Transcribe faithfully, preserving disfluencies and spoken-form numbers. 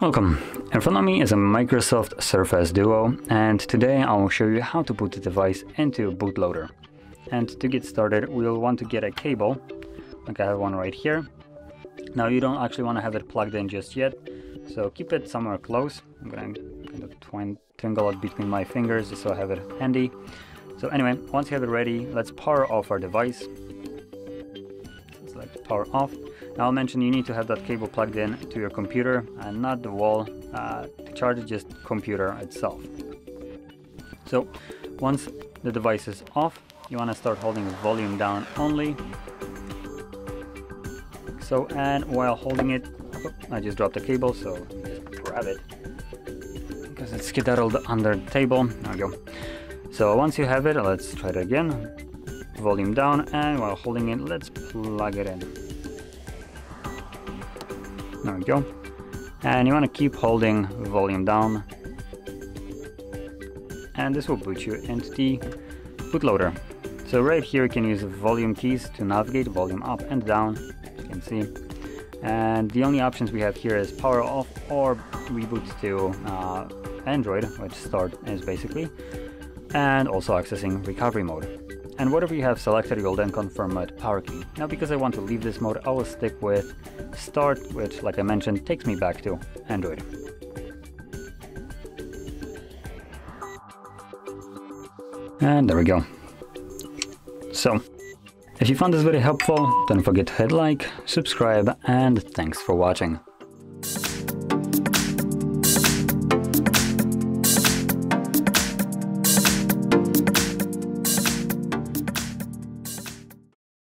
Welcome! In front of me is a Microsoft Surface Duo, and today I will show you how to put the device into Bootloader. And to get started, we'll want to get a cable, like I have one right here. Now you don't actually want to have it plugged in just yet, so keep it somewhere close. I'm going to kind of twin twingle it between my fingers just so I have it handy. So anyway, once you have it ready, let's power off our device. Select power off. Now I'll mention you need to have that cable plugged in to your computer and not the wall uh, to charge it, just computer itself. So once the device is off, you want to start holding volume down only. So, and while holding it, I just dropped the cable, so just grab it because it's skedaddled under the table. There we go. So once you have it, let's try it again. Volume down, and while holding it, let's plug it in. There we go. And you want to keep holding volume down. And this will boot you into the bootloader. So right here you can use volume keys to navigate volume up and down, as you can see. And the only options we have here is power off or reboot to uh, Android, which start is basically. And also accessing recovery mode. And whatever you have selected, you'll then confirm with power key. Now, because I want to leave this mode, I will stick with start, which, like I mentioned, takes me back to Android. And there we go. So, if you found this video helpful, don't forget to hit like, subscribe, and thanks for watching.